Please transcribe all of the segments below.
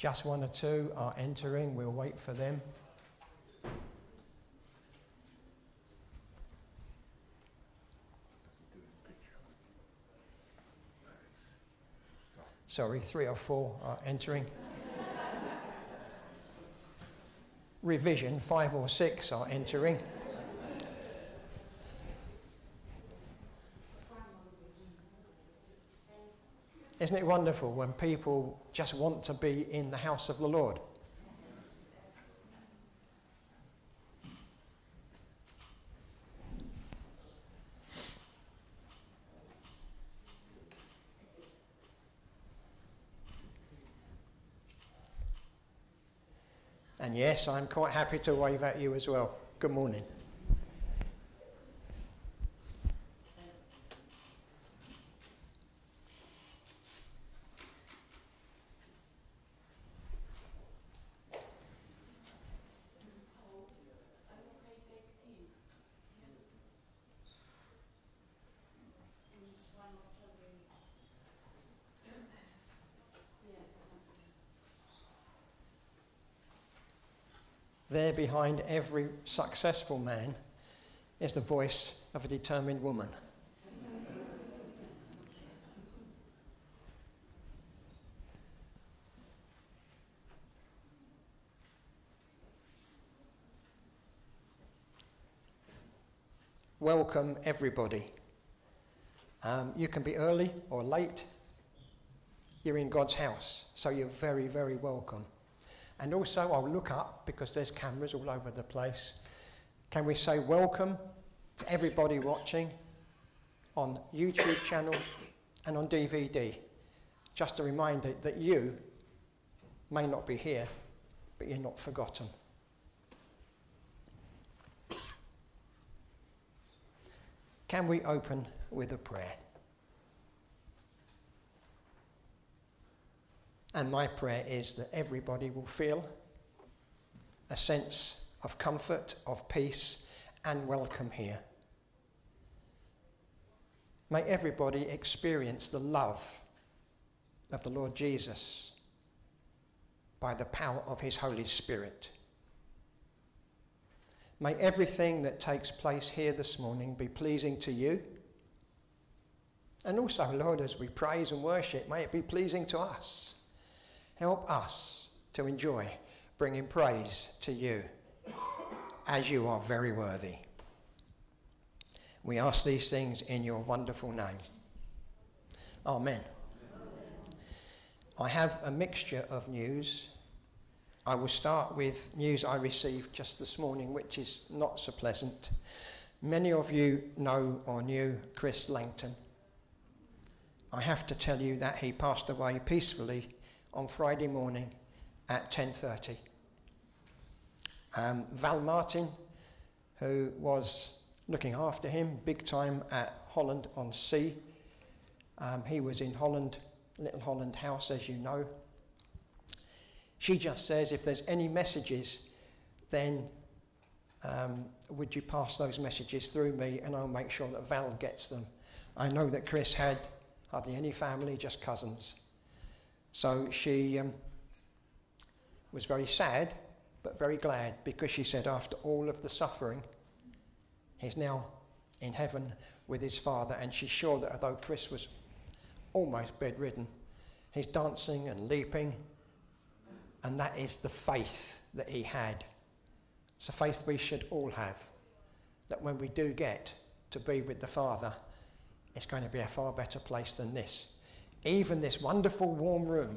Just one or two are entering. We'll wait for them. Sorry, three or four are entering. Revision, five or six are entering. Isn't it wonderful when people just want to be in the house of the Lord? And yes, I'm quite happy to wave at you as well. Good morning. There behind every successful man is the voice of a determined woman. Welcome everybody. You can be early or late. You're in God's house, so you're very, very welcome. And also, I'll look up, because there's cameras all over the place. Can we say welcome to everybody watching on YouTube channel and on DVD? Just a reminder that you may not be here, but you're not forgotten. Can we open with a prayer? And my prayer is that everybody will feel a sense of comfort, of peace, and welcome here. May everybody experience the love of the Lord Jesus by the power of his Holy Spirit. May everything that takes place here this morning be pleasing to you. And also, Lord, as we praise and worship, may it be pleasing to us. Help us to enjoy bringing praise to you, as you are very worthy. We ask these things in your wonderful name. Amen. Amen. I have a mixture of news. I will start with news I received just this morning, which is not so pleasant. Many of you know or knew Chris Langton. I have to tell you that he passed away peacefully on Friday morning at 10:30. Val Martin, who was looking after him big time at Holland-on-Sea, he was in Holland, Little Holland House, as you know. She just says, if there's any messages, then would you pass those messages through me, and I'll make sure that Val gets them. I know that Chris had hardly any family, just cousins. So she was very sad, but very glad, because she said after all of the suffering, he's now in heaven with his father, and she's sure that although Chris was almost bedridden, he's dancing and leaping, and that is the faith that he had. It's a faith we should all have, that when we do get to be with the Father, it's going to be a far better place than this. Even this wonderful warm room.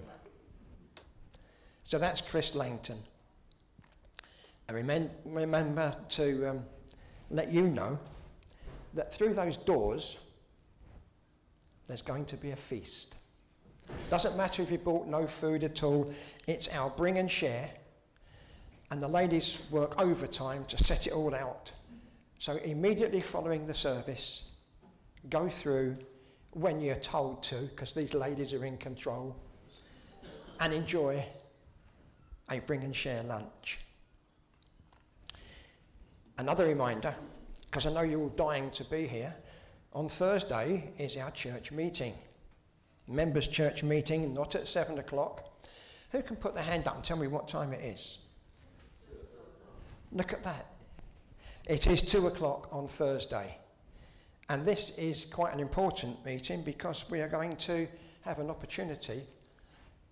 So that's Chris Langton. And remember to let you know that through those doors there's going to be a feast. Doesn't matter if you bought no food at all, it's our bring and share, and the ladies work overtime to set it all out. So immediately following the service, go through when you're told to, because these ladies are in control, and enjoy a bring and share lunch. Another reminder, because I know you're all dying to be here, on Thursday is our church meeting, members' church meeting, not at 7 o'clock, Who can put their hand up and tell me what time it is? Look at that. It is 2 o'clock on Thursday. And this is quite an important meeting because we are going to have an opportunity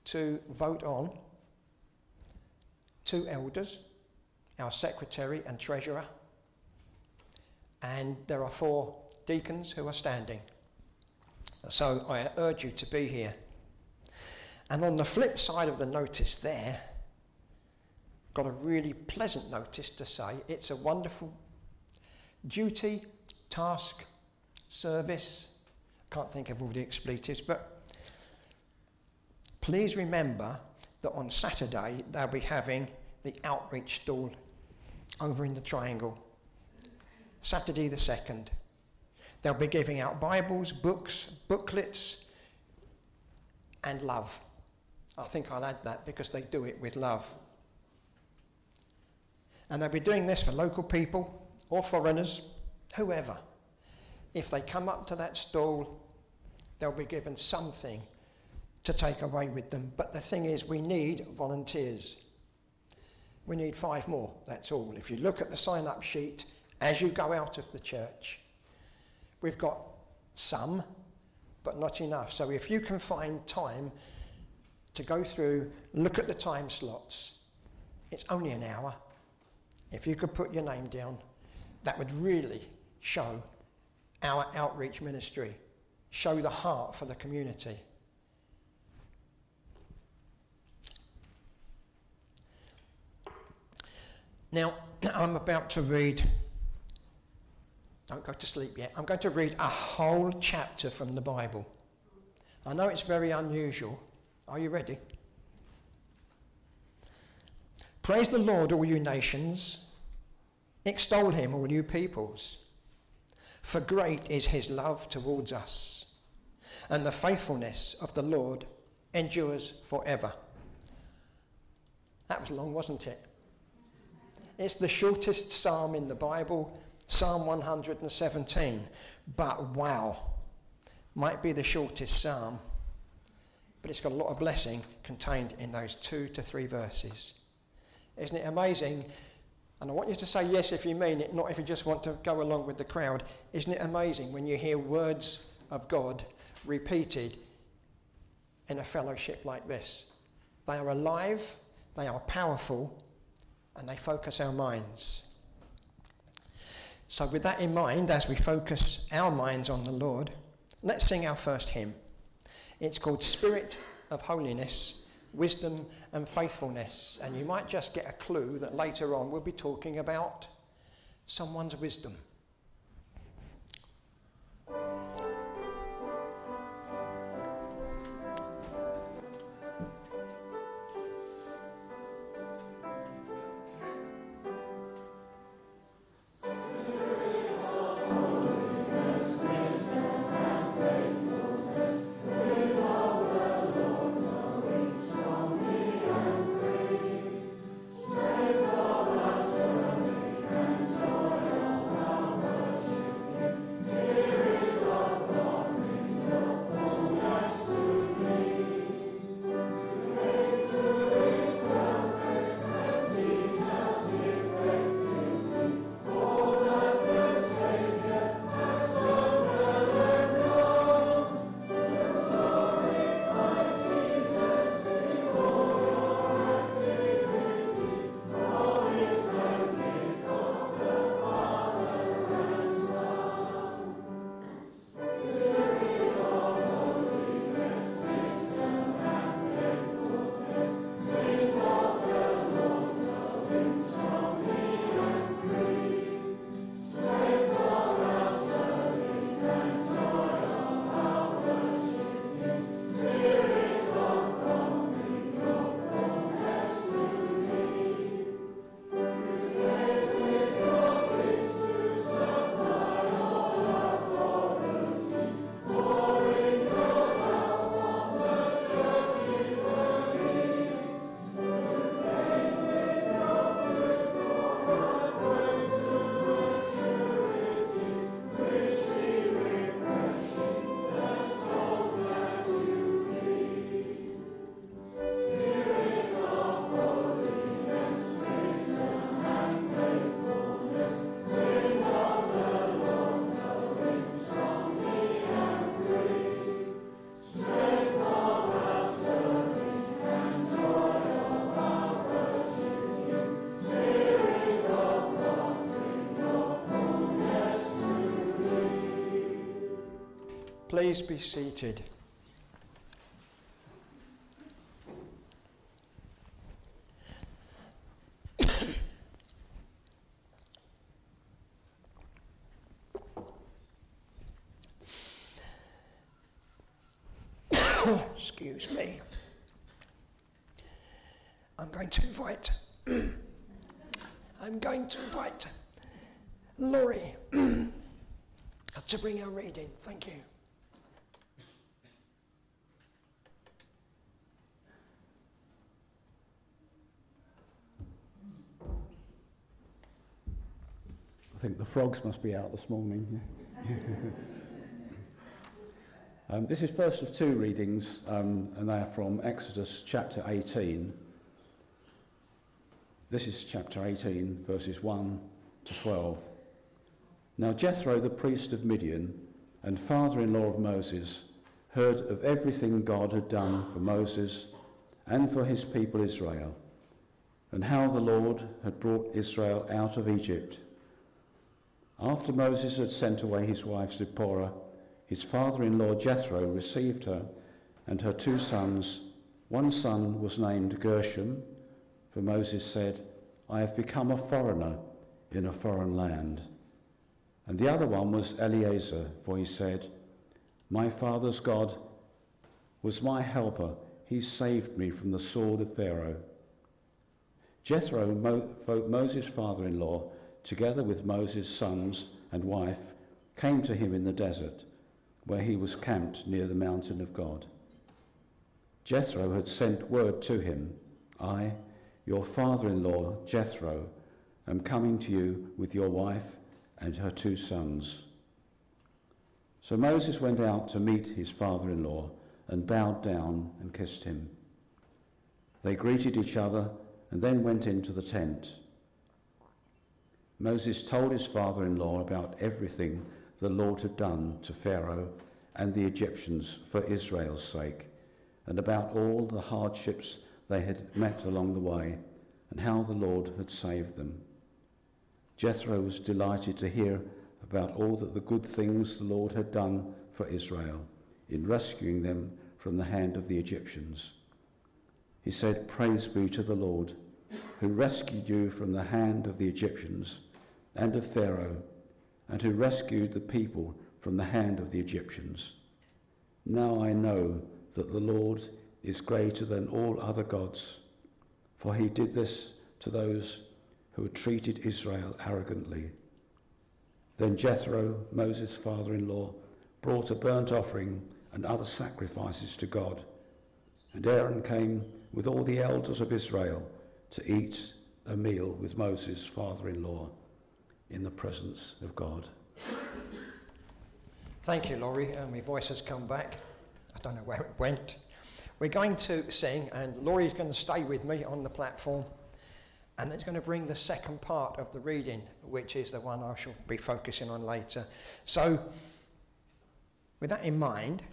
to vote on 2 elders, our secretary and treasurer, and there are 4 deacons who are standing. So I urge you to be here. And on the flip side of the notice there, got a really pleasant notice to say, it's a wonderful duty, task, service, can't think of all the expletives, but please remember that on Saturday they'll be having the outreach stall over in the triangle. Saturday the 2nd. They'll be giving out Bibles, books, booklets, and love. I think I'll add that because they do it with love. And they'll be doing this for local people or foreigners, whoever. If they come up to that stall, they'll be given something to take away with them. But the thing is, we need volunteers. We need 5 more, that's all. If you look at the sign-up sheet as you go out of the church, we've got some, but not enough. So if you can find time to go through, look at the time slots, it's only an hour. If you could put your name down, that would really show our outreach ministry, show the heart for the community. Now, I'm about to read, don't go to sleep yet, I'm going to read a whole chapter from the Bible. I know it's very unusual. Are you ready? Praise the Lord, all you nations. Extol him, all you peoples. For great is his love towards us, and the faithfulness of the Lord endures forever. That was long, wasn't it? It's the shortest psalm in the Bible, Psalm 117. But wow, might be the shortest psalm, but it's got a lot of blessing contained in those 2 to 3 verses. Isn't it amazing? And I want you to say yes if you mean it, not if you just want to go along with the crowd. Isn't it amazing when you hear words of God repeated in a fellowship like this? They are alive, they are powerful, and they focus our minds. So with that in mind, as we focus our minds on the Lord, let's sing our first hymn. It's called Spirit of Holiness, Wisdom and Faithfulness. And you might just get a clue that later on we'll be talking about someone's wisdom. please be seated. Excuse me. I'm going to invite Laurie to bring our reading. Thank you. I think the frogs must be out this morning. This is first of two readings, and they are from Exodus chapter 18. This is chapter 18, verses 1 to 12. Now Jethro, the priest of Midian, and father-in-law of Moses, heard of everything God had done for Moses and for his people Israel, and how the Lord had brought Israel out of Egypt. After Moses had sent away his wife Zipporah, his father-in-law Jethro received her and her two sons. One son was named Gershom, for Moses said, I have become a foreigner in a foreign land. And the other one was Eleazar, for he said, my father's God was my helper. He saved me from the sword of Pharaoh. Jethro, Moses' father-in-law, together with Moses' sons and wife, came to him in the desert, where he was camped near the mountain of God. Jethro had sent word to him, I, your father-in-law, Jethro, am coming to you with your wife and her two sons. So Moses went out to meet his father-in-law and bowed down and kissed him. They greeted each other and then went into the tent. Moses told his father-in-law about everything the Lord had done to Pharaoh and the Egyptians for Israel's sake, and about all the hardships they had met along the way, and how the Lord had saved them. Jethro was delighted to hear about all the good things the Lord had done for Israel in rescuing them from the hand of the Egyptians. He said, Praise be to the Lord, who rescued you from the hand of the Egyptians and of Pharaoh, and who rescued the people from the hand of the Egyptians. Now I know that the Lord is greater than all other gods, for he did this to those who had treated Israel arrogantly. Then Jethro, Moses' father-in-law, brought a burnt offering and other sacrifices to God, and Aaron came with all the elders of Israel to eat a meal with Moses' father-in-law, in the presence of God. Thank you, Laurie. My voice has come back. I don't know where it went. We're going to sing, and Laurie's going to stay with me on the platform, and then she's going to bring the second part of the reading, which is the one I shall be focusing on later. So, with that in mind,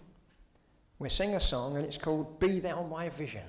we'll sing a song, and it's called Be Thou My Vision.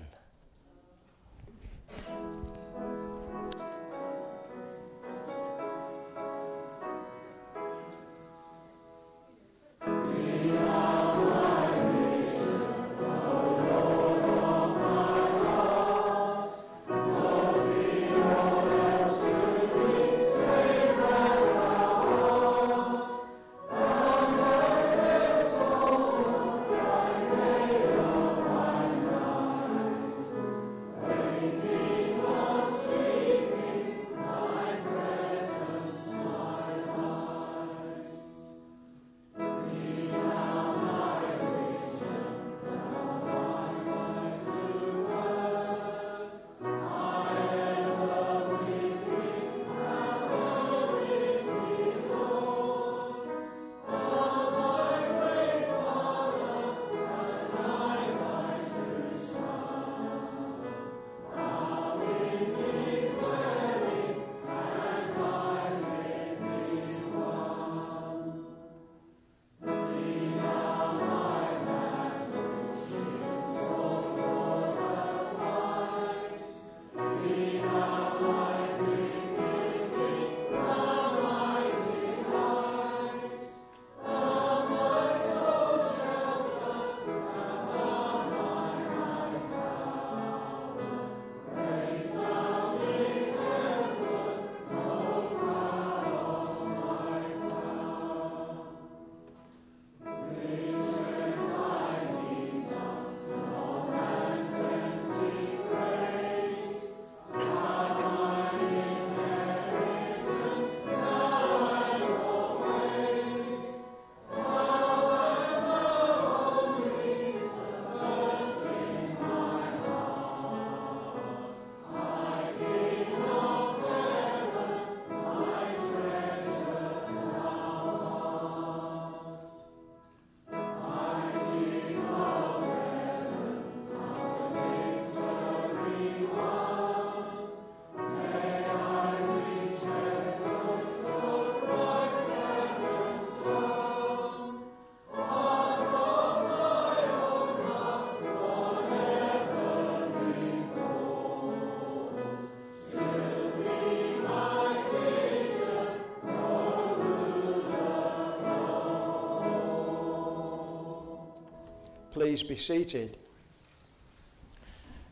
please be seated.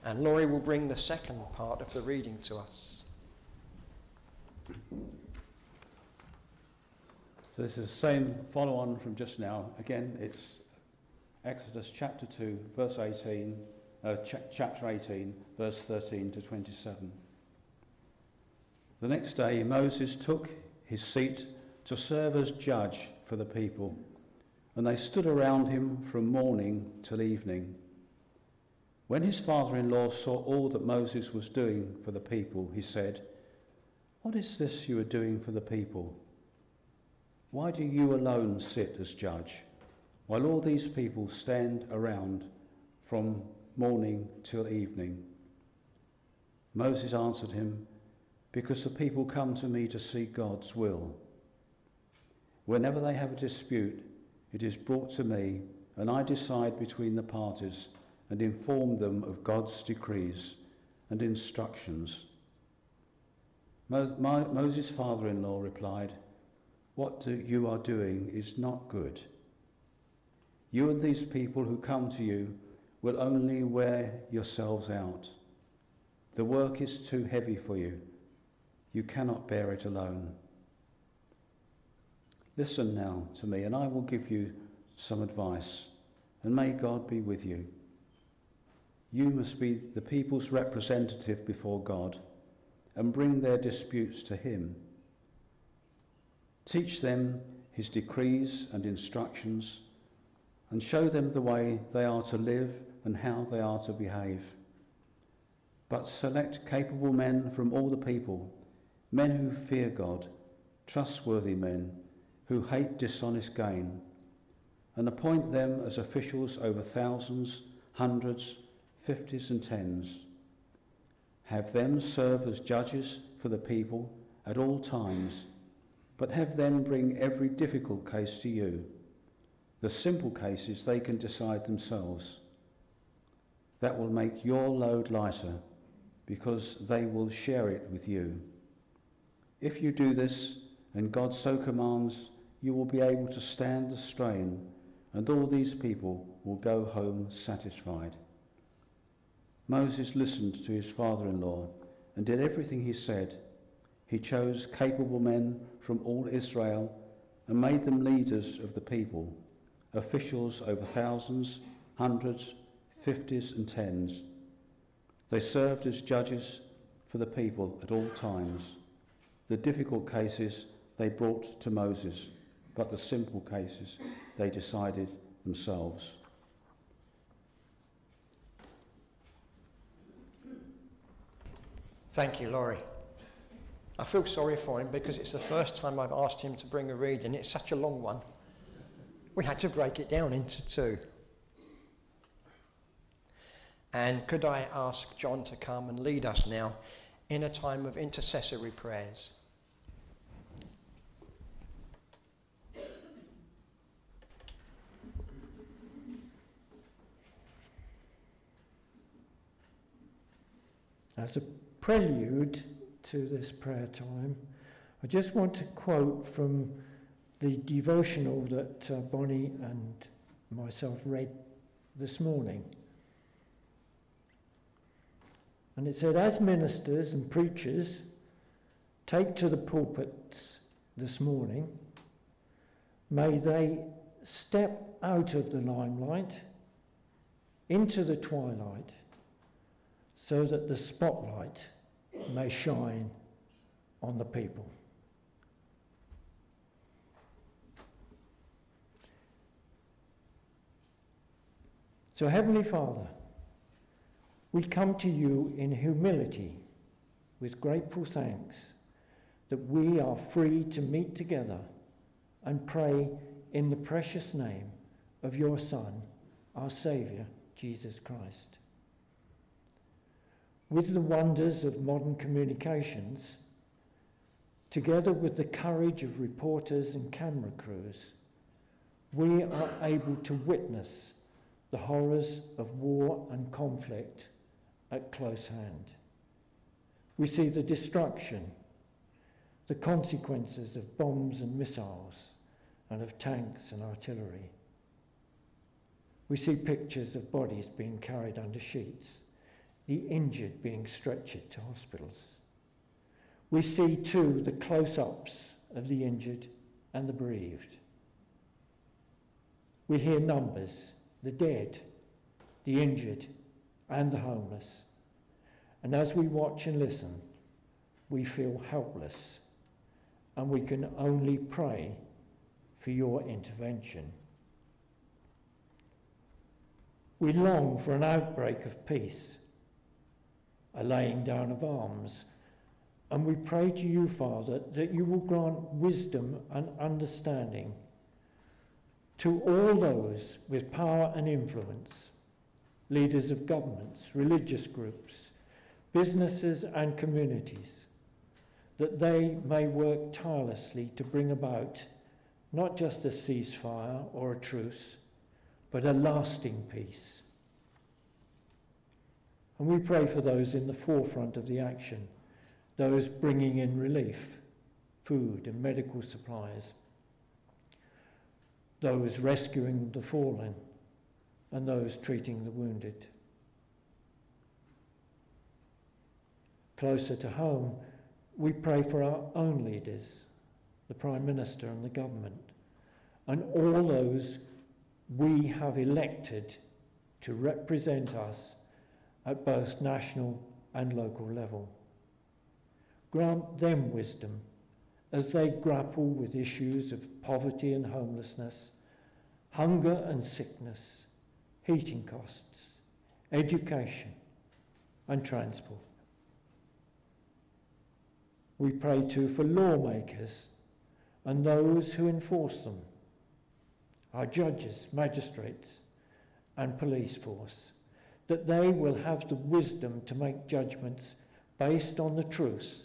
And Laurie will bring the second part of the reading to us. So this is the same follow-on from just now. Again, it's Exodus chapter 2, verse 18, chapter 18, verse 13 to 27. The next day, Moses took his seat to serve as judge for the people, and they stood around him from morning till evening. When his father-in-law saw all that Moses was doing for the people, he said, "What is this you are doing for the people? Why do you alone sit as judge, while all these people stand around from morning till evening?" Moses answered him, "Because the people come to me to seek God's will. Whenever they have a dispute, it is brought to me, and I decide between the parties and inform them of God's decrees and instructions." Moses' father-in-law replied, "What you are doing is not good. You and these people who come to you will only wear yourselves out. The work is too heavy for you. You cannot bear it alone. Listen now to me, and I will give you some advice, and may God be with you. You must be the people's representative before God and bring their disputes to him. Teach them his decrees and instructions and show them the way they are to live and how they are to behave. But select capable men from all the people, men who fear God, trustworthy men who hate dishonest gain, and appoint them as officials over thousands, hundreds, 50s and 10s. Have them serve as judges for the people at all times, but have them bring every difficult case to you. The simple cases they can decide themselves. That will make your load lighter, because they will share it with you. If you do this, and God so commands, you will be able to stand the strain, and all these people will go home satisfied." Moses listened to his father-in-law and did everything he said. He chose capable men from all Israel and made them leaders of the people, officials over thousands, hundreds, 50s and 10s. They served as judges for the people at all times. The difficult cases they brought to Moses, but the simple cases they decided themselves. Thank you, Laurie. I feel sorry for him because it's the first time I've asked him to bring a reading. It's such a long one. We had to break it down into two. And could I ask John to come and lead us now in a time of intercessory prayers? As a prelude to this prayer time, I just want to quote from the devotional that Bonnie and myself read this morning. And it said, "As ministers and preachers take to the pulpits this morning, may they step out of the limelight into the twilight so that the spotlight may shine on the people." So, Heavenly Father, we come to you in humility with grateful thanks that we are free to meet together and pray in the precious name of your Son, our Saviour, Jesus Christ. With the wonders of modern communications, together with the courage of reporters and camera crews, we are able to witness the horrors of war and conflict at close hand. We see the destruction, the consequences of bombs and missiles, and of tanks and artillery. We see pictures of bodies being carried under sheets, the injured being stretchered to hospitals. We see, too, the close-ups of the injured and the bereaved. We hear numbers, the dead, the injured, and the homeless. And as we watch and listen, we feel helpless, and we can only pray for your intervention. We long for an outbreak of peace, a laying down of arms, and we pray to you, Father, that you will grant wisdom and understanding to all those with power and influence, leaders of governments, religious groups, businesses and communities, that they may work tirelessly to bring about not just a ceasefire or a truce, but a lasting peace. And we pray for those in the forefront of the action, those bringing in relief, food and medical supplies, those rescuing the fallen, and those treating the wounded. Closer to home, we pray for our own leaders, the Prime Minister and the government, and all those we have elected to represent us at both national and local level. Grant them wisdom as they grapple with issues of poverty and homelessness, hunger and sickness, heating costs, education and transport. We pray too for lawmakers and those who enforce them, our judges, magistrates and police force, that they will have the wisdom to make judgments based on the truth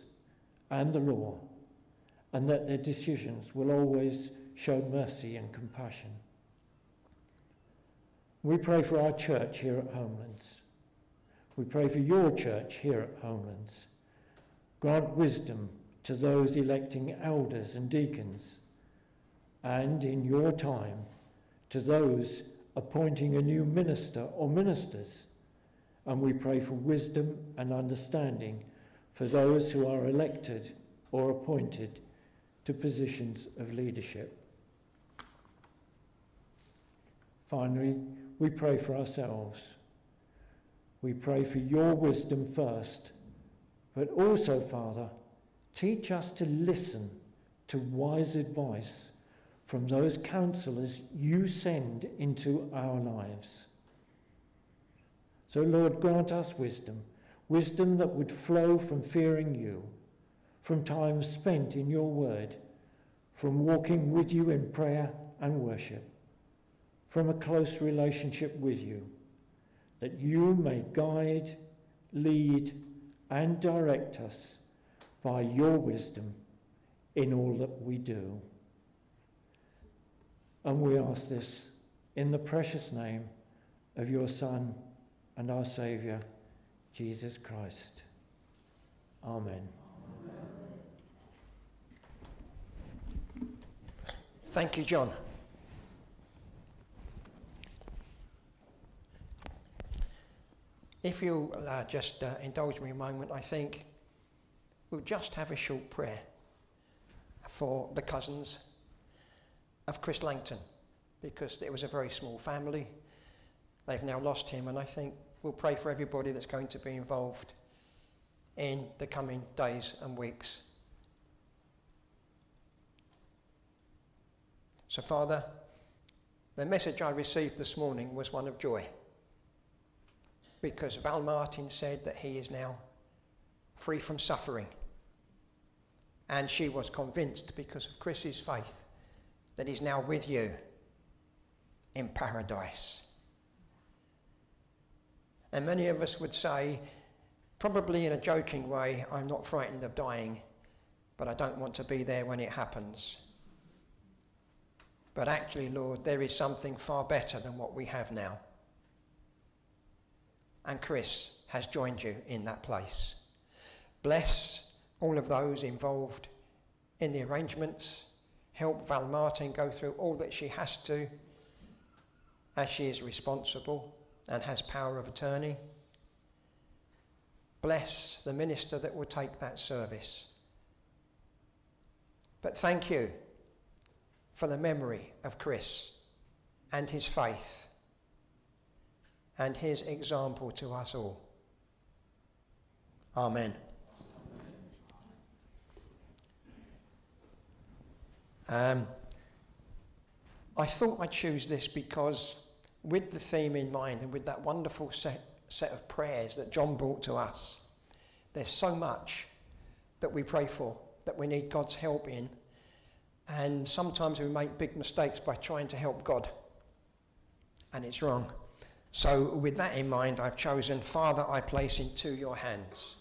and the law, and that their decisions will always show mercy and compassion. We pray for our church here at Homelands. We pray for your church here at Homelands. Grant wisdom to those electing elders and deacons, and in your time, to those appointing a new minister or ministers. And we pray for wisdom and understanding for those who are elected or appointed to positions of leadership. Finally, we pray for ourselves. We pray for your wisdom first, but also, Father, teach us to listen to wise advice from those counselors you send into our lives. So, Lord, grant us wisdom, wisdom that would flow from fearing you, from time spent in your word, from walking with you in prayer and worship, from a close relationship with you, that you may guide, lead, and direct us by your wisdom in all that we do. And we ask this in the precious name of your Son and our Saviour, Jesus Christ. Amen. Thank you, John. If you'll just indulge me a moment, I think we'll just have a short prayer for the cousins of Chris Langton, because it was a very small family. They've now lost him, and I think we'll pray for everybody that's going to be involved in the coming days and weeks. So, Father, the message I received this morning was one of joy, because Val Martin said that he is now free from suffering, and she was convinced because of Chris's faith that he's now with you in paradise. And many of us would say, probably in a joking way, I'm not frightened of dying, but I don't want to be there when it happens. But actually, Lord, there is something far better than what we have now. And Chris has joined you in that place. Bless all of those involved in the arrangements. Help Val Martin go through all that she has to. as she is responsible and has power of attorney. Bless the minister that will take that service. But thank you for the memory of Chris and his faith and his example to us all. Amen. I thought I'd choose this because with the theme in mind and with that wonderful set of prayers that John brought to us, there's so much that we pray for, that we need God's help in, and sometimes we make big mistakes by trying to help God, and it's wrong. So with that in mind, I've chosen, Father, I place into your hands.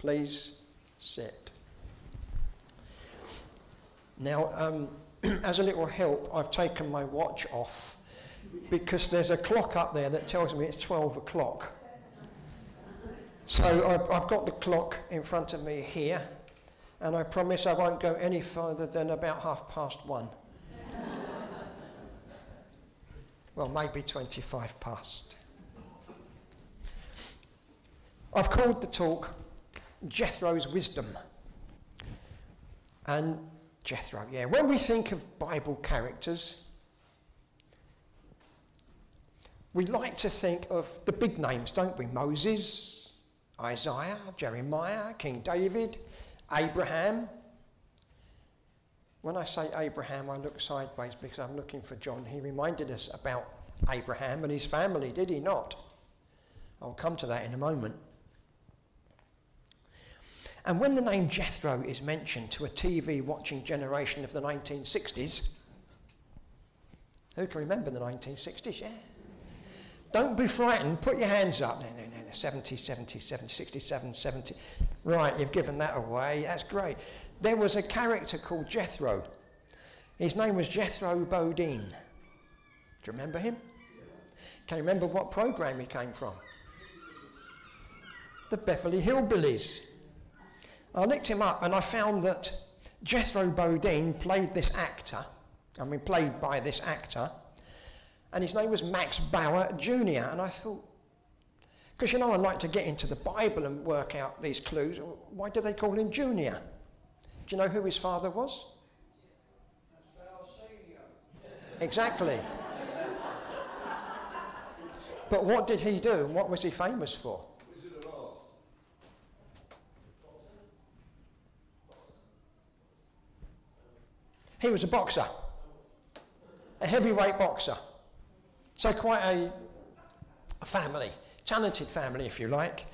Please sit. Now, as a little help, I've taken my watch off because there's a clock up there that tells me it's 12 o'clock. So I've got the clock in front of me here, and I promise I won't go any further than about 1:30. Well, maybe 25 past. I've called the talk Jethro's wisdom. And Jethro, yeah. When we think of Bible characters, we like to think of the big names, don't we? Moses, Isaiah, Jeremiah, King David, Abraham. When I say Abraham, I look sideways because I'm looking for John. He reminded us about Abraham and his family, did he not? I'll come to that in a moment. And when the name Jethro is mentioned to a TV-watching generation of the 1960s, who can remember the 1960s, yeah? Don't be frightened, put your hands up. No, 70, 70, 70, 67, 70. Right, you've given that away, that's great. There was a character called Jethro. His name was Jethro Bodine. Do you remember him? Can you remember what program he came from? The Beverly Hillbillies. I looked him up and I found that Jethro Bodine played this actor, played by this actor, and his name was Max Bauer Jr. And I thought, because you know I like to get into the Bible and work out these clues, why do they call him Junior? Do you know who his father was? Exactly. But what did he do and what was he famous for? He was a boxer, a heavyweight boxer. So quite a family, talented family if you like.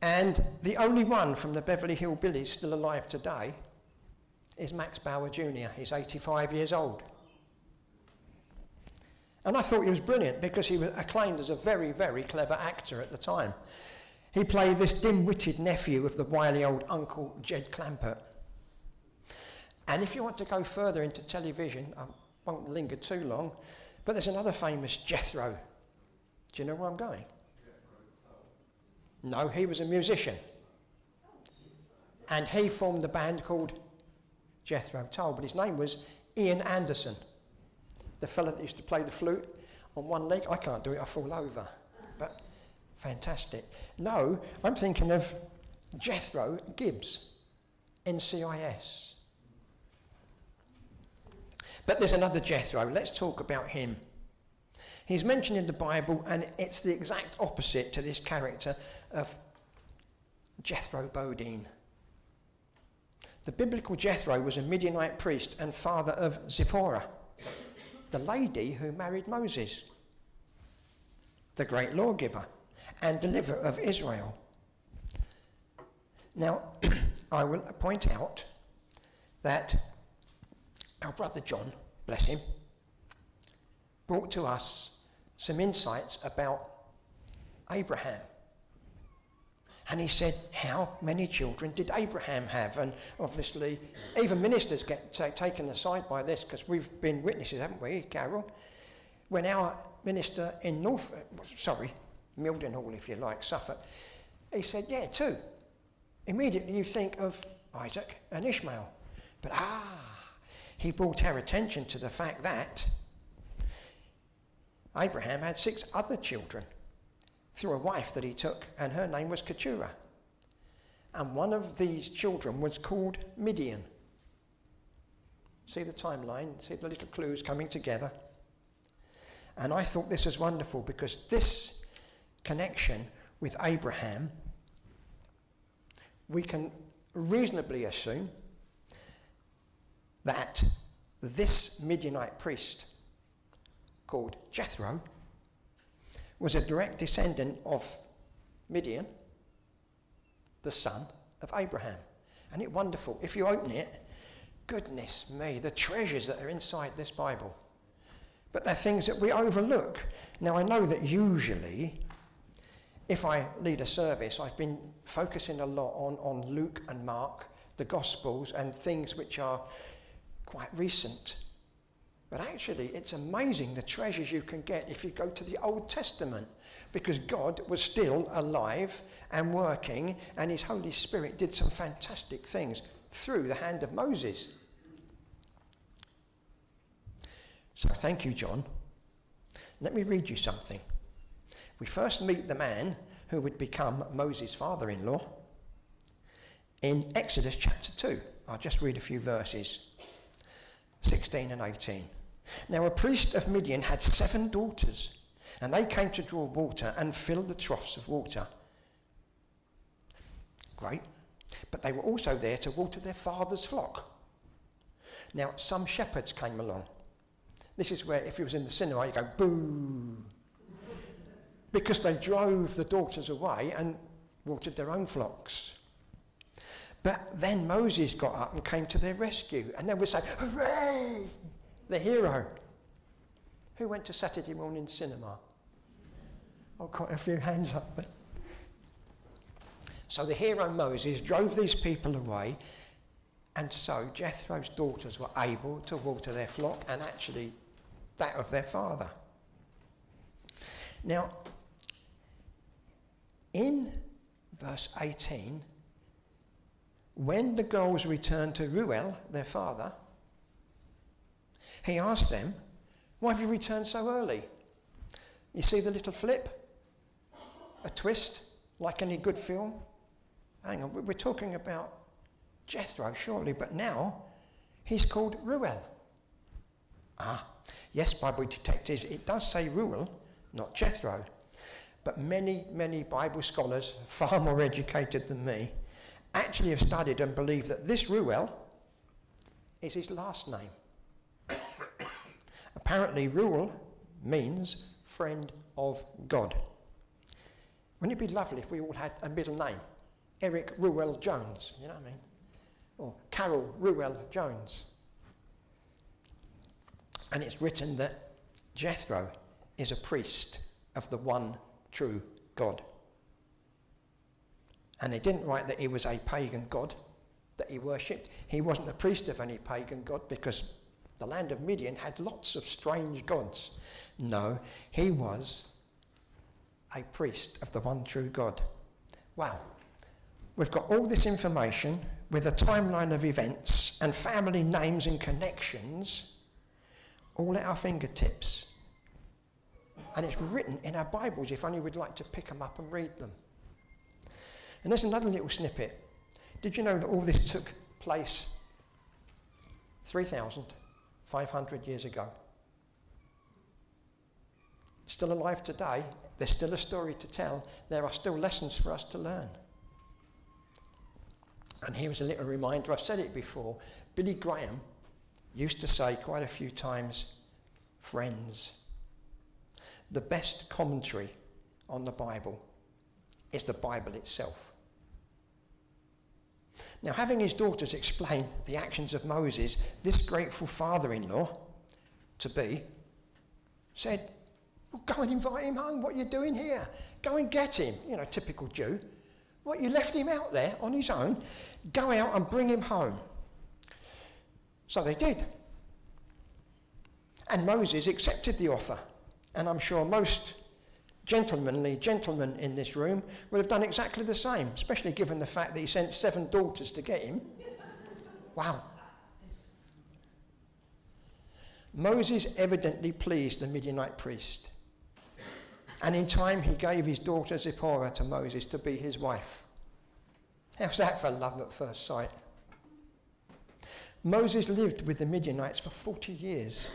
And the only one from the Beverly Hillbillies still alive today is Max Bauer Jr. He's 85 years old. And I thought he was brilliant because he was acclaimed as a very, very clever actor at the time. He played this dim-witted nephew of the wily old uncle Jed Clampett. And if you want to go further into television, I won't linger too long, but there's another famous Jethro. Do you know where I'm going? No, he was a musician. And he formed a band called Jethro Tull, but his name was Ian Anderson. The fella that used to play the flute on one leg. I can't do it, I fall over. But fantastic. No, I'm thinking of Jethro Gibbs, NCIS. But there's another Jethro. Let's talk about him. He's mentioned in the Bible, and it's the exact opposite to this character of Jethro Bodine. The biblical Jethro was a Midianite priest and father of Zipporah, the lady who married Moses, the great lawgiver and deliverer of Israel. Now, I will point out that our brother John, bless him, brought to us some insights about Abraham. And he said, how many children did Abraham have? And obviously, even ministers get taken aside by this, because we've been witnesses, haven't we, Carol? When our minister in Mildenhall, if you like, Suffolk, he said, yeah, two. Immediately you think of Isaac and Ishmael. But he brought our attention to the fact that Abraham had 6 other children through a wife that he took, and her name was Keturah. And one of these children was called Midian. See the timeline, see the little clues coming together. And I thought this was wonderful because this connection with Abraham, we can reasonably assume that this Midianite priest called Jethro was a direct descendant of Midian, the son of Abraham. And it's wonderful. If you open it, goodness me, the treasures that are inside this Bible. But they're things that we overlook. Now, I know that usually, if I lead a service, I've been focusing a lot on Luke and Mark, the Gospels, and things which are quite recent. But actually, it's amazing the treasures you can get if you go to the Old Testament, because God was still alive and working, and his Holy Spirit did some fantastic things through the hand of Moses. So thank you, John. Let me read you something. We first meet the man who would become Moses' father-in-law in Exodus chapter 2. I'll just read a few verses, 16 and 18. Now a priest of Midian had 7 daughters, and they came to draw water and fill the troughs of water. Great. But they were also there to water their father's flock. Now some shepherds came along. This is where, if you was in the cinema, you go, boo. Because they drove the daughters away and watered their own flocks. But then Moses got up and came to their rescue. And they would say, hooray, the hero. Who went to Saturday morning cinema? Oh, quite a few hands up there. So the hero Moses drove these people away. And so Jethro's daughters were able to water their flock, and actually that of their father. Now, in verse 18, when the girls returned to Reuel, their father, he asked them, why have you returned so early? You see the little flip? A twist, like any good film? Hang on, we're talking about Jethro, surely, but now he's called Reuel. Yes, Bible detectives, it does say Reuel, not Jethro. but many, many Bible scholars, far more educated than me, actually have studied and believe that this Reuel is his last name. Apparently, Reuel means friend of God. Wouldn't it be lovely if we all had a middle name? Eric Reuel Jones, you know what I mean? Or Carol Reuel Jones. And it's written that Jethro is a priest of the one true God. And they didn't write that he was a pagan god that he worshipped. He wasn't the priest of any pagan god because the land of Midian had lots of strange gods. No, he was a priest of the one true God. Wow. We've got all this information with a timeline of events and family names and connections all at our fingertips. And it's written in our Bibles if only we'd like to pick them up and read them. And there's another little snippet. Did you know that all this took place 3,500 years ago? Still alive today, there's still a story to tell, there are still lessons for us to learn. And here's a little reminder, I've said it before, Billy Graham used to say quite a few times, friends. The best commentary on the Bible is the Bible itself. Now, having his daughters explain the actions of Moses, this grateful father-in-law, to be, said, well, go and invite him home. What are you doing here? Go and get him. You know, typical Jew. What, you left him out there on his own? Go out and bring him home. So they did. And Moses accepted the offer. And I'm sure most gentlemanly gentlemen in this room would have done exactly the same, especially given the fact that he sent 7 daughters to get him. Wow. Moses evidently pleased the Midianite priest. And in time he gave his daughter Zipporah to Moses to be his wife. How's that for love at first sight? Moses lived with the Midianites for 40 years.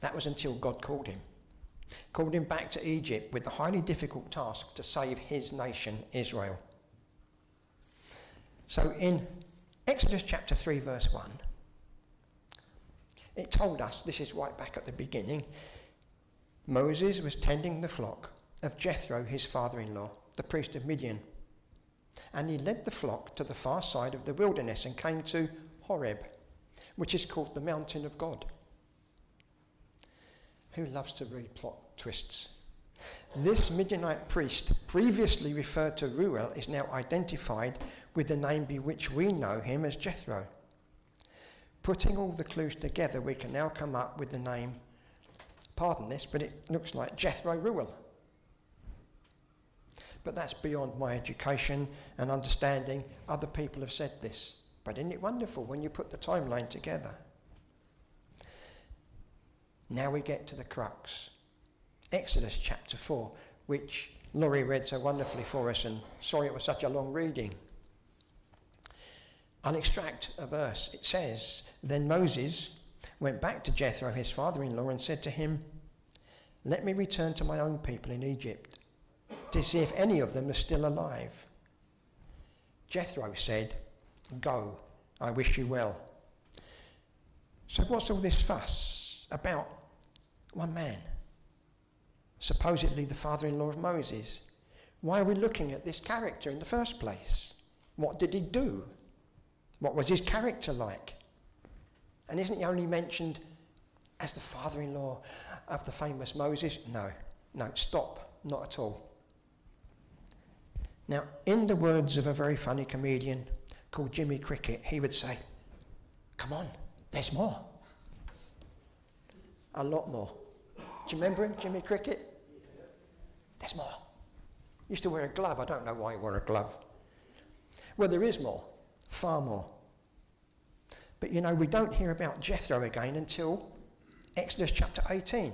That was until God called him back to Egypt with the highly difficult task to save his nation, Israel. So in Exodus chapter 3, verse 1, it told us, this is right back at the beginning, Moses was tending the flock of Jethro, his father-in-law, the priest of Midian. And he led the flock to the far side of the wilderness and came to Horeb, which is called the mountain of God. Who loves to read plot twists? This Midianite priest, previously referred to Reuel, is now identified with the name by which we know him as Jethro. Putting all the clues together, we can now come up with the name, pardon this, but it looks like Jethro Reuel. But that's beyond my education and understanding. Other people have said this. But isn't it wonderful when you put the timeline together? Now we get to the crux. Exodus chapter 4, which Laurie read so wonderfully for us, and sorry it was such a long reading. I'll extract a verse. It says, then Moses went back to Jethro, his father-in-law, and said to him, let me return to my own people in Egypt to see if any of them are still alive. Jethro said, go, I wish you well. So what's all this fuss about one man, supposedly the father-in-law of Moses? Why are we looking at this character in the first place? What did he do? What was his character like? And isn't he only mentioned as the father-in-law of the famous Moses? No, stop, not at all. Now, in the words of a very funny comedian called Jimmy Cricket, he would say, come on, there's more. A lot more. Do you remember him, Jimmy Cricket? There's more. He used to wear a glove. I don't know why he wore a glove. Well, there is more, far more. But, you know, we don't hear about Jethro again until Exodus chapter 18.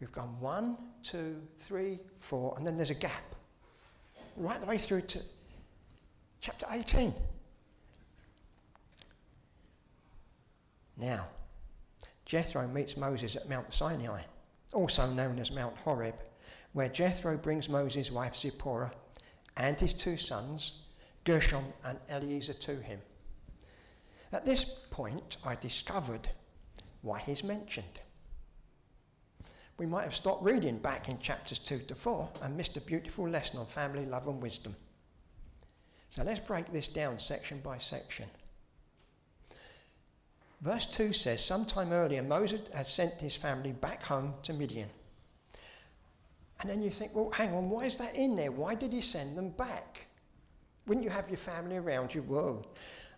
We've gone 1, 2, 3, 4, and then there's a gap. Right the way through to chapter 18. Now, Jethro meets Moses at Mount Sinai also known as Mount Horeb, where Jethro brings Moses' wife Zipporah and his two sons, Gershom and Eliezer, to him. At this point, I discovered why he's mentioned. We might have stopped reading back in chapters 2 to 4 and missed a beautiful lesson on family, love and wisdom. So let's break this down section by section. Verse 2 says, sometime earlier, Moses had sent his family back home to Midian. And then you think, well, hang on, why is that in there? Why did he send them back? Wouldn't you have your family around you? Whoa.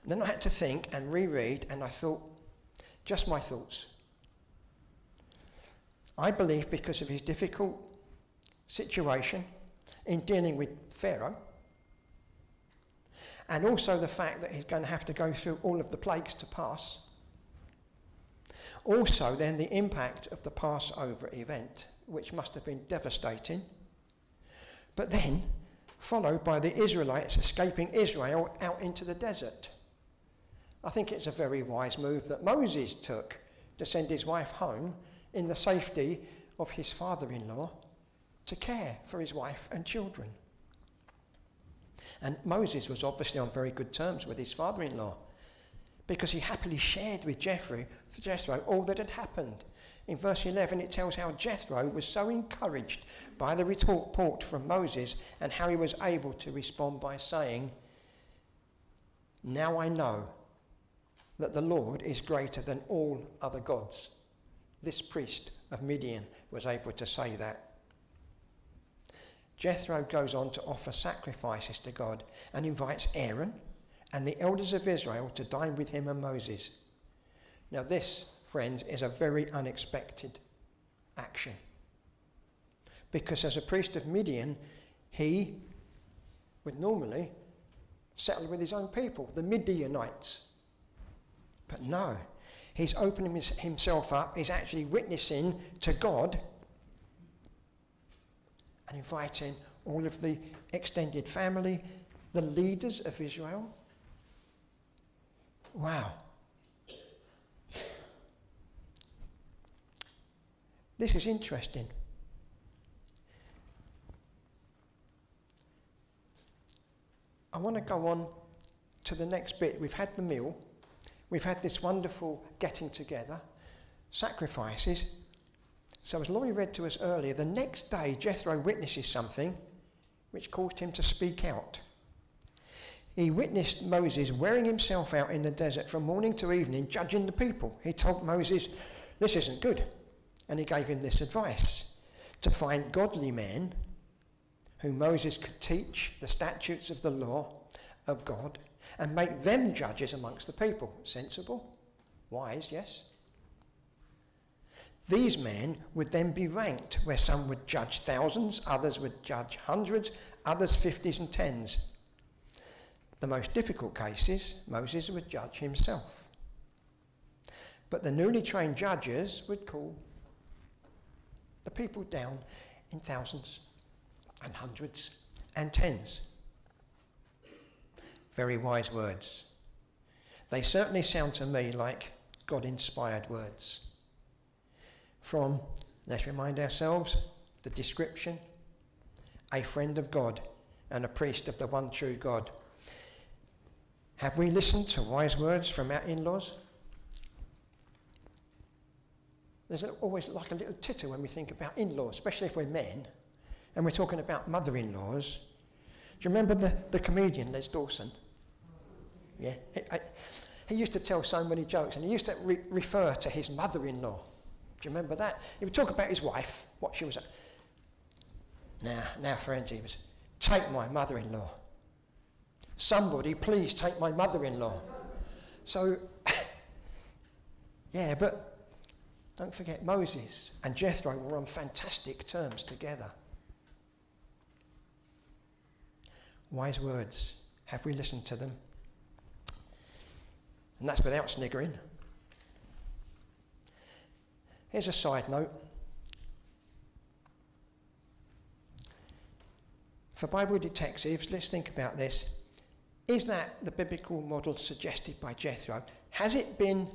And then I had to think and reread, and I thought, just my thoughts. I believe because of his difficult situation in dealing with Pharaoh, and also the fact that he's going to have to go through all of the plagues to pass. Also then the impact of the Passover event, which must have been devastating. But then followed by the Israelites escaping Israel out into the desert. I think it's a very wise move that Moses took to send his wife home in the safety of his father-in-law to care for his wife and children. And Moses was obviously on very good terms with his father-in-law, because he happily shared with Jethro all that had happened. In verse 11 it tells how Jethro was so encouraged by the report from Moses and how he was able to respond by saying, now I know that the Lord is greater than all other gods. This priest of Midian was able to say that. Jethro goes on to offer sacrifices to God and invites Aaron and the elders of Israel to dine with him and Moses. Now this, friends, is a very unexpected action, because as a priest of Midian, he would normally settle with his own people, the Midianites. But no, he's opening himself up, he's actually witnessing to God and inviting all of the extended family, the leaders of Israel. Wow. This is interesting. I want to go on to the next bit. We've had the meal. We've had this wonderful getting together, sacrifices. So as Laurie read to us earlier, the next day Jethro witnesses something which caused him to speak out. He witnessed Moses wearing himself out in the desert from morning to evening, judging the people. He told Moses, this isn't good. And he gave him this advice, to find godly men whom Moses could teach the statutes of the law of God and make them judges amongst the people. Sensible, wise, yes? These men would then be ranked, where some would judge thousands, others would judge hundreds, others 50s and 10s. The most difficult cases, Moses would judge himself. But the newly trained judges would call the people down in thousands and hundreds and tens. Very wise words. They certainly sound to me like God-inspired words. From, let's remind ourselves, the description, a friend of God and a priest of the one true God. Have we listened to wise words from our in-laws? There's always like a little titter when we think about in-laws, especially if we're men, and we're talking about mother-in-laws. Do you remember the comedian, Les Dawson? Yeah. He used to tell so many jokes, and he used to refer to his mother-in-law. Do you remember that? He would talk about his wife, what she was at. Now, friends, he was, take my mother-in-law. Somebody, please take my mother-in-law. So, yeah, but... don't forget, Moses and Jethro were on fantastic terms together. Wise words. Have we listened to them? And that's without sniggering. Here's a side note. For Bible detectives, let's think about this. Is that the biblical model suggested by Jethro? Has it been,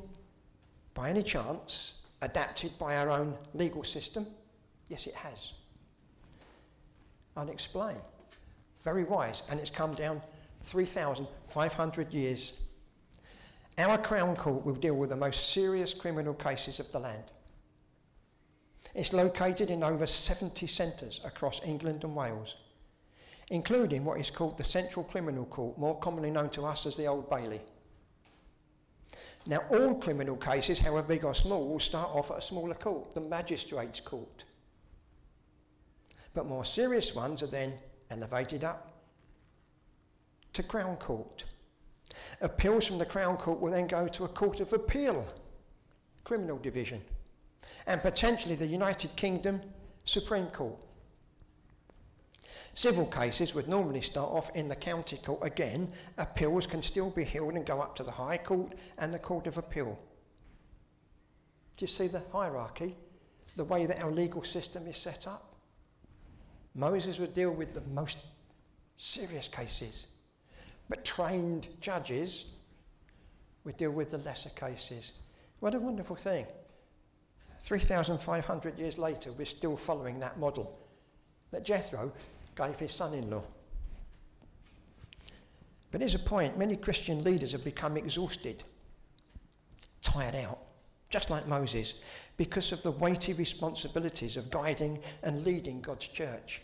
by any chance, adapted by our own legal system Yes, it has. Unexplained. Very wise. And it's come down 3,500 years. Our Crown Court will deal with the most serious criminal cases of the land. It's located in over 70 centres across England and Wales, including what is called the Central Criminal Court, more commonly known to us as the Old Bailey. Now, all criminal cases, however big or small, will start off at a smaller court, the Magistrates' Court. But more serious ones are then elevated up to Crown Court. Appeals from the Crown Court will then go to a Court of Appeal, Criminal Division, and potentially the United Kingdom Supreme Court. Civil cases would normally start off in the county court. Again, appeals can still be held and go up to the High Court and the Court of Appeal. Do you see the hierarchy? The way that our legal system is set up? Moses would deal with the most serious cases, but trained judges would deal with the lesser cases. What a wonderful thing. 3,500 years later, we're still following that model that Jethro gave his son-in-law. But here's a point. Many Christian leaders have become exhausted, tired out, just like Moses, because of the weighty responsibilities of guiding and leading God's church.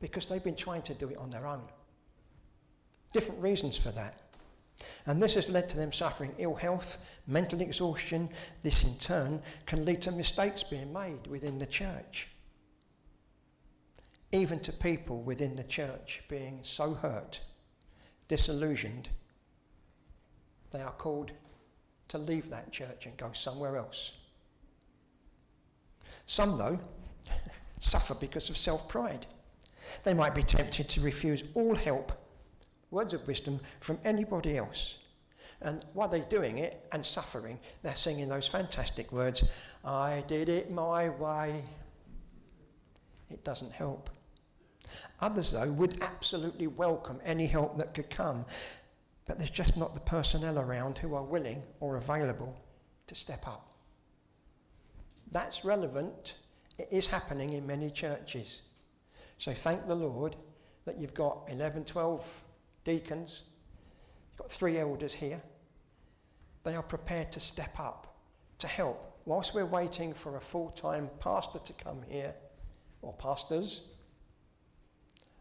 Because they've been trying to do it on their own. Different reasons for that. And this has led to them suffering ill health, mental exhaustion. This in turn can lead to mistakes being made within the church. Even to people within the church being so hurt, disillusioned, they are called to leave that church and go somewhere else. Some, though, suffer because of self-pride. They might be tempted to refuse all help, words of wisdom from anybody else. And while they're doing it and suffering, they're singing those fantastic words, I did it my way. It doesn't help. Others, though, would absolutely welcome any help that could come, but there's just not the personnel around who are willing or available to step up. That's relevant. It is happening in many churches. So thank the Lord that you've got 11, 12 deacons, you've got 3 elders here. They are prepared to step up, to help, whilst we're waiting for a full-time pastor to come here, or pastors.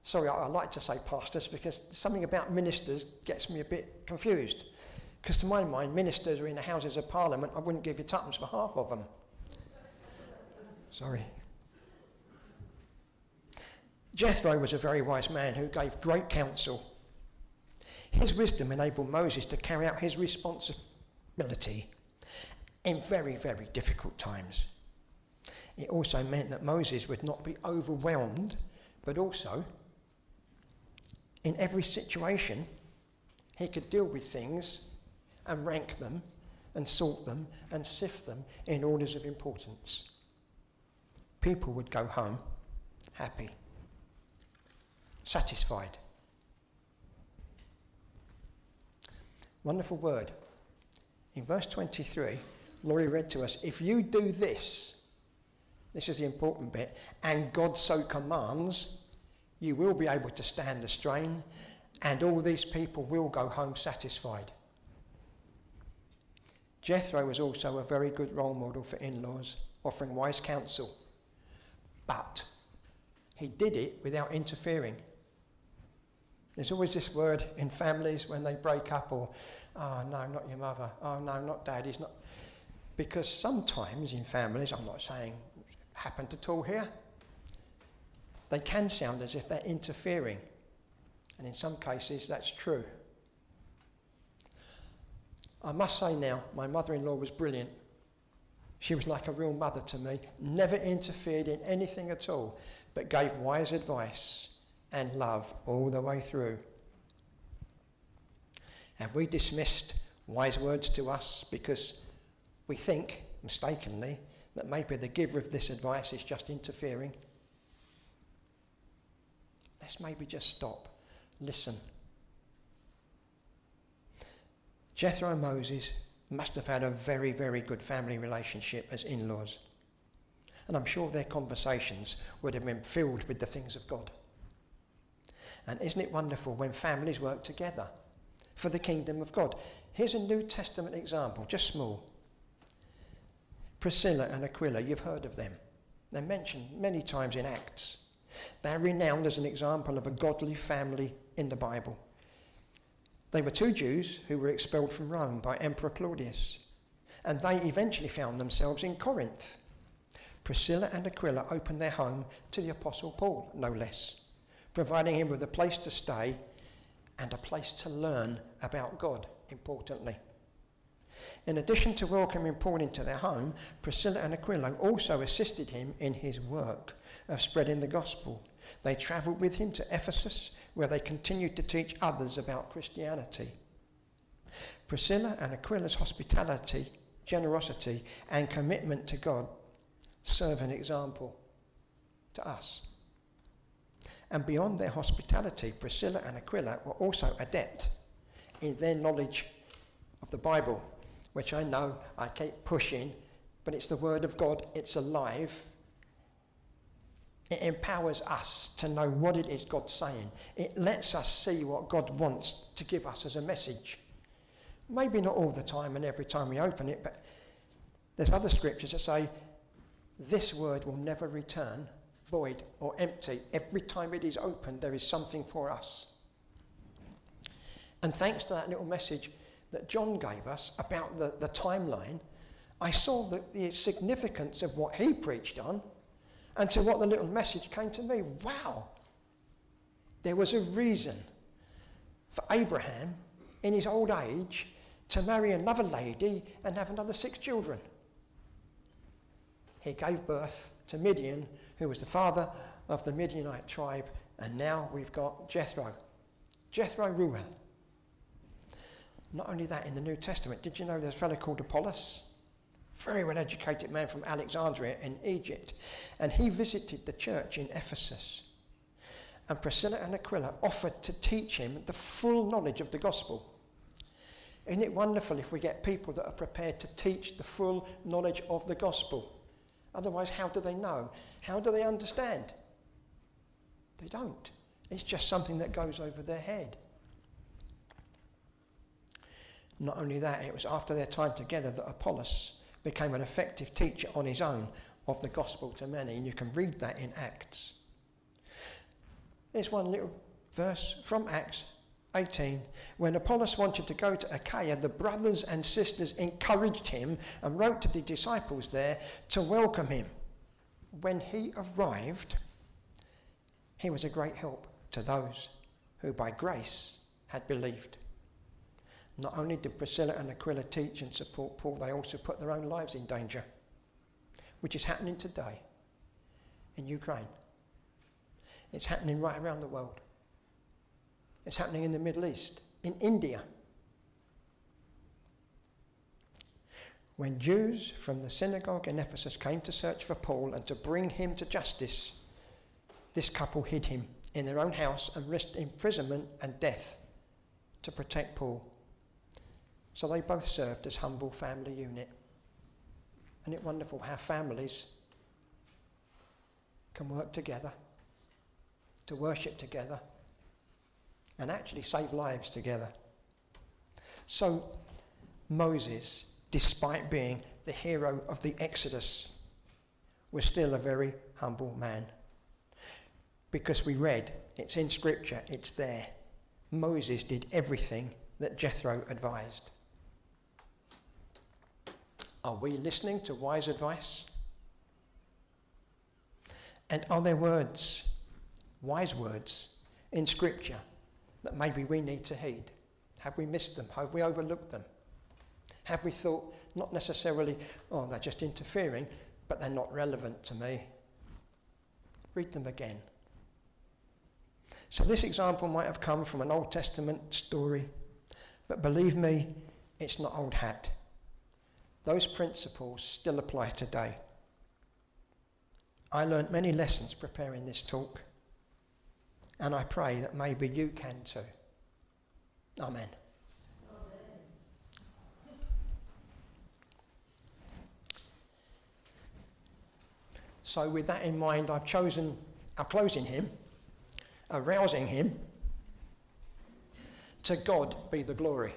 Sorry, I like to say pastors because something about ministers gets me a bit confused. Because to my mind, ministers are in the Houses of Parliament. I wouldn't give you tuppence for half of them. Sorry. Jethro was a very wise man who gave great counsel. His wisdom enabled Moses to carry out his responsibility in very, very difficult times. It also meant that Moses would not be overwhelmed, but also, in every situation, he could deal with things and rank them and sort them and sift them in orders of importance. People would go home happy, satisfied. Wonderful word. In verse 23, Laurie read to us, if you do this, this is the important bit, and God so commands, you will be able to stand the strain, and all these people will go home satisfied. Jethro was also a very good role model for in-laws, offering wise counsel. But he did it without interfering. There's always this word in families when they break up, or, oh no, not your mother, oh no, not dad, he's not. Because sometimes in families, I'm not saying it happened at all here, they can sound as if they're interfering. And in some cases, that's true. I must say now, my mother-in-law was brilliant. She was like a real mother to me, never interfered in anything at all, but gave wise advice and love all the way through. Have we dismissed wise words to us because we think, mistakenly, that maybe the giver of this advice is just interfering? Let's maybe just stop, listen. Jethro and Moses must have had a very, very good family relationship as in-laws. and I'm sure their conversations would have been filled with the things of God. And isn't it wonderful when families work together for the kingdom of God? Here's a New Testament example, just small. Priscilla and Aquila, you've heard of them. They're mentioned many times in Acts. They're renowned as an example of a godly family in the Bible. They were two Jews who were expelled from Rome by Emperor Claudius, and they eventually found themselves in Corinth. Priscilla and Aquila opened their home to the Apostle Paul, no less, providing him with a place to stay and a place to learn about God, importantly. In addition to welcoming Paul into their home, Priscilla and Aquila also assisted him in his work of spreading the gospel. They travelled with him to Ephesus, where they continued to teach others about Christianity. Priscilla and Aquila's hospitality, generosity, and commitment to God serve an example to us. And beyond their hospitality, Priscilla and Aquila were also adept in their knowledge of the Bible, which I know I keep pushing, but it's the Word of God, it's alive. It empowers us to know what it is God's saying. It lets us see what God wants to give us as a message. Maybe not all the time and every time we open it, but there's other scriptures that say, this word will never return void or empty. Every time it is opened, there is something for us. And thanks to that little message that John gave us about the timeline, I saw the significance of what he preached on and to what the little message came to me. Wow! There was a reason for Abraham in his old age to marry another lady and have another 6 children. He gave birth to Midian, who was the father of the Midianite tribe, and now we've got Jethro Reuel. Not only that, in the New Testament, did you know there's a fellow called Apollos? Very well-educated man from Alexandria in Egypt, and he visited the church in Ephesus. And Priscilla and Aquila offered to teach him the full knowledge of the gospel. Isn't it wonderful if we get people that are prepared to teach the full knowledge of the gospel? Otherwise, how do they know? How do they understand? They don't. It's just something that goes over their head. Not only that, it was after their time together that Apollos became an effective teacher on his own of the gospel to many, and you can read that in Acts. Here's one little verse from Acts 18. When Apollos wanted to go to Achaia, the brothers and sisters encouraged him and wrote to the disciples there to welcome him. When he arrived, he was a great help to those who by grace had believed. Not only did Priscilla and Aquila teach and support Paul, they also put their own lives in danger, which is happening today in Ukraine. It's happening right around the world. It's happening in the Middle East, in India. When Jews from the synagogue in Ephesus came to search for Paul and to bring him to justice, this couple hid him in their own house and risked imprisonment and death to protect Paul. So they both served as humble family unit. Isn't it wonderful how families can work together, to worship together, and actually save lives together? So Moses, despite being the hero of the Exodus, was still a very humble man. Because we read, it's in Scripture, it's there. Moses did everything that Jethro advised. Are we listening to wise advice? And are there words, wise words, in Scripture that maybe we need to heed? Have we missed them? Have we overlooked them? Have we thought, not necessarily, oh, they're just interfering, but they're not relevant to me? Read them again. So this example might have come from an Old Testament story, but believe me, it's not old hat. Those principles still apply today. I learned many lessons preparing this talk, and I pray that maybe you can too. Amen. Amen. So with that in mind, I've chosen closing hymn, arousing him. To God be the glory.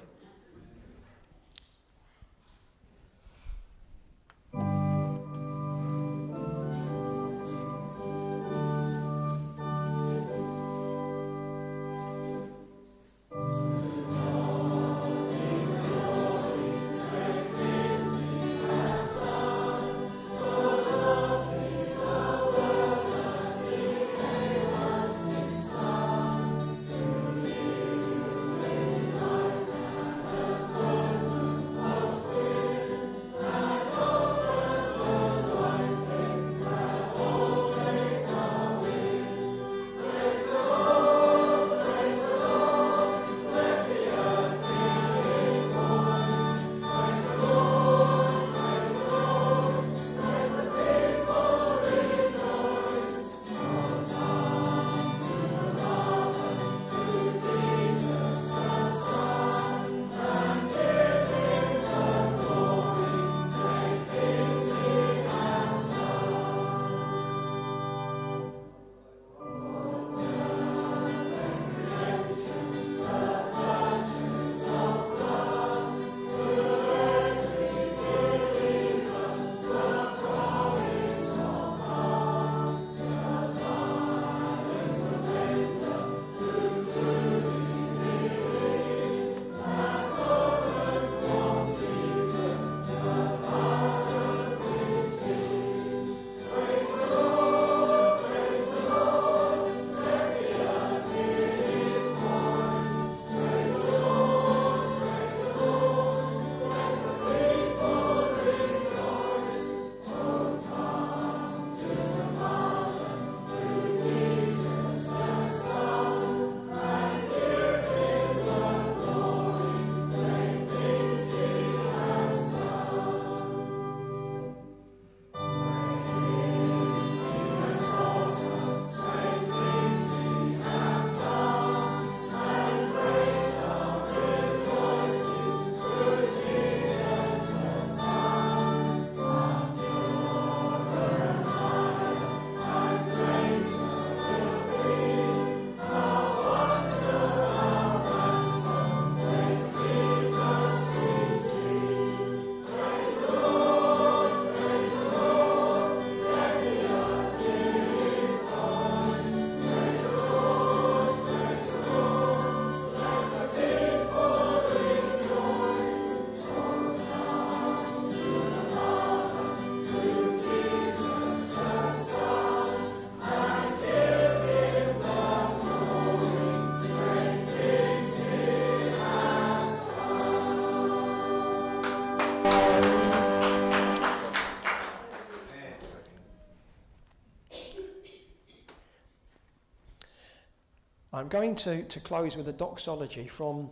I'm going to close with a doxology from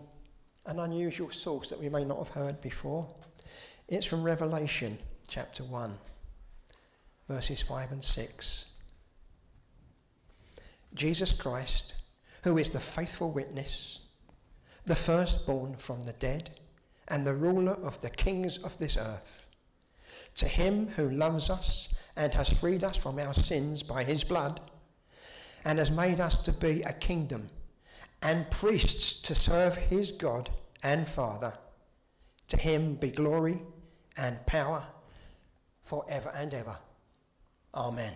an unusual source that we may not have heard before. It's from Revelation chapter 1, verses 5 and 6. Jesus Christ, who is the faithful witness, the firstborn from the dead, and the ruler of the kings of this earth, to him who loves us and has freed us from our sins by his blood, and has made us to be a kingdom and priests to serve his God and Father. To him be glory and power forever and ever. Amen.